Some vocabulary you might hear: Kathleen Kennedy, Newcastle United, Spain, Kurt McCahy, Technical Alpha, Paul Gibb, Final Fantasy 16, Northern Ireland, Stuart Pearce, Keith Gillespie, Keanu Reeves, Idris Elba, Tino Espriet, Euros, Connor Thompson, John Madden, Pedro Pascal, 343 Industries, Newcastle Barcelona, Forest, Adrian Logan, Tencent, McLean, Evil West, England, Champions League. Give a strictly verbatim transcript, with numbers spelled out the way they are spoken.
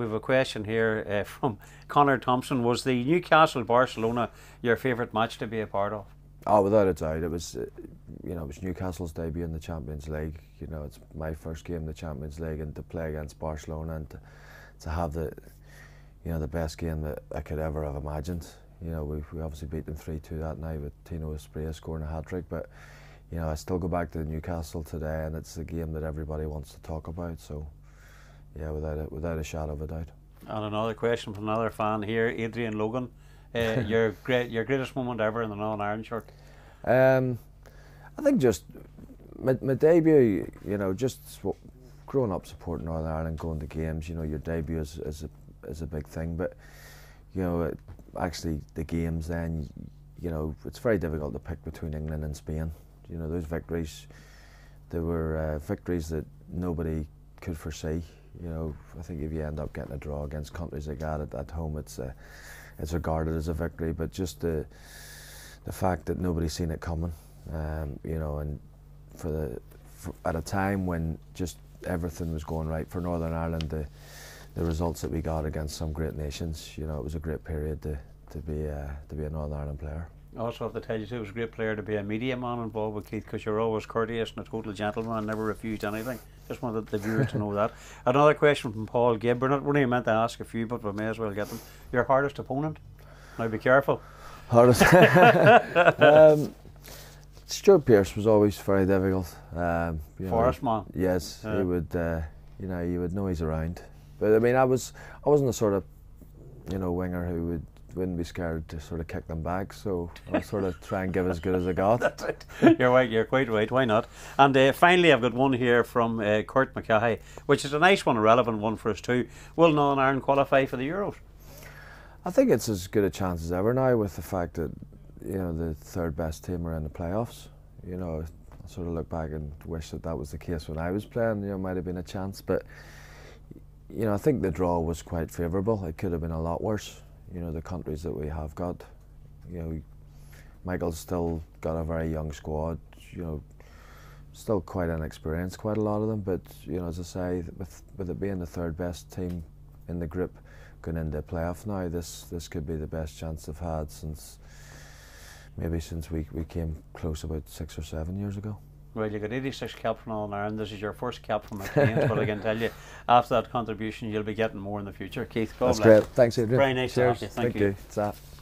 We have a question here uh, from Connor Thompson. Was the Newcastle Barcelona your favourite match to be a part of? Oh, without a doubt. It was, you know, it was Newcastle's debut in the Champions League. You know, it's my first game in the Champions League, and to play against Barcelona and to, to have the, you know, the best game that I could ever have imagined. You know, we, we obviously beat them three two that night with Tino Espriet scoring a hat-trick, but, you know, I still go back to Newcastle today, and it's the game that everybody wants to talk about, so... Yeah, without a, without a shadow of a doubt. And another question from another fan here, Adrian Logan. Uh, your great, your greatest moment ever in the Northern Ireland shirt? Um, I think just my, my debut. You know, just growing up supporting Northern Ireland, going to games. You know, your debut is is a, is a big thing. But you know, it, actually the games then. You know, it's very difficult to pick between England and Spain. You know, those victories. There were uh, victories that nobody could foresee. You know, I think if you end up getting a draw against countries like that at, at home, it's a, it's regarded as a victory. But just the the fact that nobody's seen it coming, um, you know, and for the for, at a time when just everything was going right for Northern Ireland, the the results that we got against some great nations, you know, it was a great period to to be a, to be a Northern Ireland player. I also have to tell you too, it was a great player to be a media man involved with Keith, because you're always courteous and a total gentleman and never refused anything. Just wanted the viewers to know that. Another question from Paul Gibb. We're not really meant to ask a few, but we may as well get them. Your hardest opponent? Now be careful. Hardest? um, Stuart Pearce was always very difficult. Um, you know, Forest man. Yes, yeah. He would. Uh, you know, you would know he's around. But I mean, I was, I wasn't the sort of, you know, winger who would. Wouldn't be scared to sort of kick them back, so I'll sort of try and give as good as I got. That's it. You're right, you're quite right, why not? And uh, finally, I've got one here from uh, Kurt McCahy, which is a nice one, a relevant one for us too. Will Northern Ireland qualify for the Euros? I think it's as good a chance as ever now, with the fact that, you know, the third best team are in the playoffs. You know, I sort of look back and wish that that was the case when I was playing. You know, might have been a chance, but, you know, I think the draw was quite favourable. It could have been a lot worse. You know, the countries that we have got, you know, Michael's still got a very young squad, you know, still quite inexperienced, quite a lot of them, but, you know, as I say, with, with it being the third best team in the group going into the playoff now, this this could be the best chance they've had since, maybe since we, we came close about six or seven years ago. Well, you got eighty-six caps from Northern Ireland. This is your first cap from McLean, but I can tell you, after that contribution, you'll be getting more in the future. Keith, God bless. That's great. Thanks, Adrian. Very nice to have you. Thank you. Thank you.